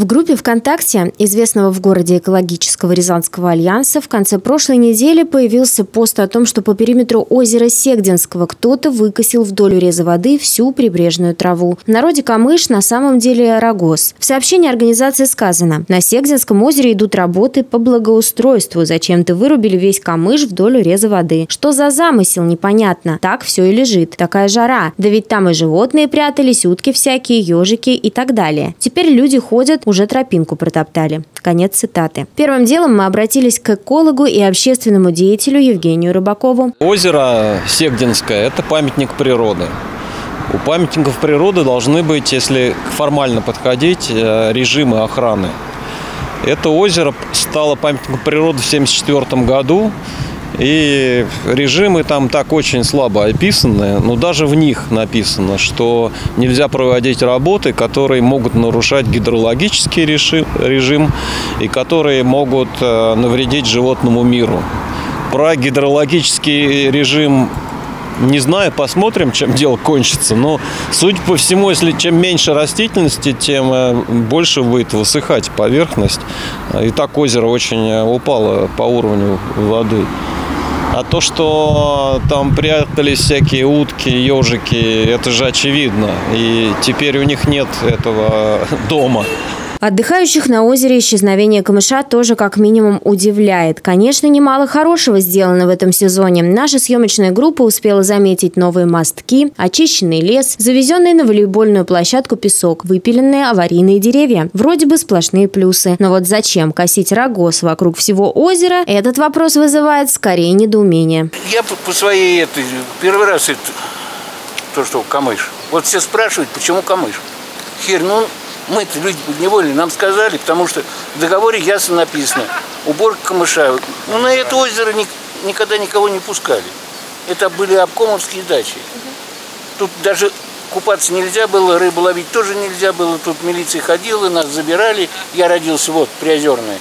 В группе ВКонтакте известного в городе экологического Рязанского альянса в конце прошлой недели появился пост о том, что по периметру озера Сегдинского кто-то выкосил вдоль уреза воды всю прибрежную траву. В народе камыш, на самом деле рогоз. В сообщении организации сказано: на Сегдинском озере идут работы по благоустройству. Зачем-то вырубили весь камыш вдоль уреза воды. Что за замысел, непонятно. Так все и лежит. Такая жара. Да ведь там и животные прятались, утки всякие, ежики и так далее. Теперь люди ходят, уже тропинку протоптали. Конец цитаты. Первым делом мы обратились к экологу и общественному деятелю Евгению Рыбакову. Озеро Сегдинское – это памятник природы. У памятников природы должны быть, если формально подходить, режимы охраны. Это озеро стало памятником природы в 1974 году. И режимы там так очень слабо описаны, но даже в них написано, что нельзя проводить работы, которые могут нарушать гидрологический режим и которые могут навредить животному миру. Про гидрологический режим не знаю, посмотрим, чем дело кончится. Но, судя по всему, если чем меньше растительности, тем больше будет высыхать поверхность. И так озеро очень упало по уровню воды. А то, что там прятались всякие утки, ежики, это же очевидно. И теперь у них нет этого дома. Отдыхающих на озере исчезновение камыша тоже как минимум удивляет. Конечно, немало хорошего сделано в этом сезоне. Наша съемочная группа успела заметить новые мостки, очищенный лес, завезенный на волейбольную площадку песок, выпиленные аварийные деревья. Вроде бы сплошные плюсы. Но вот зачем косить рогоз вокруг всего озера, этот вопрос вызывает скорее недоумение. Я по своей... первый раз это то, что камыш. Вот все спрашивают, почему камыш. Хер, ну... мы-то люди подневольные, нам сказали, потому что в договоре ясно написано: уборка камыша. Ну, на это озеро никогда никого не пускали. Это были обкомовские дачи. Тут даже купаться нельзя было, рыбу ловить тоже нельзя было. Тут милиция ходила, нас забирали. Я родился вот, Приозерное,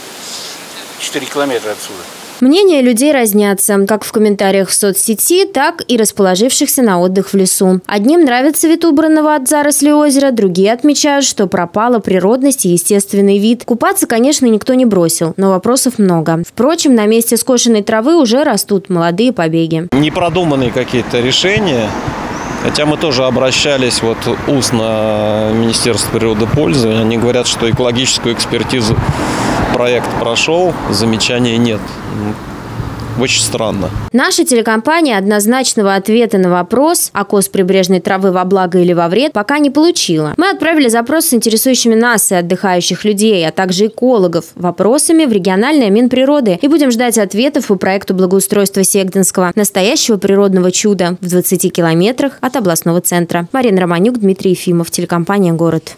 4 километра отсюда. Мнения людей разнятся, как в комментариях в соцсети, так и расположившихся на отдых в лесу. Одним нравится вид убранного от заросли озера, другие отмечают, что пропала природность и естественный вид. Купаться, конечно, никто не бросил, но вопросов много. Впрочем, на месте скошенной травы уже растут молодые побеги. Непродуманные какие-то решения, хотя мы тоже обращались вот устно в Министерство природопользования. Они говорят, что экологическую экспертизу проект прошел, замечаний нет. Очень странно. Наша телекомпания однозначного ответа на вопрос о кос прибрежной травы во благо или во вред пока не получила. Мы отправили запрос с интересующими нас и отдыхающих людей, а также экологов, вопросами в региональное Минприроды. И будем ждать ответов по проекту благоустройства Сегдинского, настоящего природного чуда, в 20 километрах от областного центра. Марина Романюк, Дмитрий Ефимов, телекомпания «Город».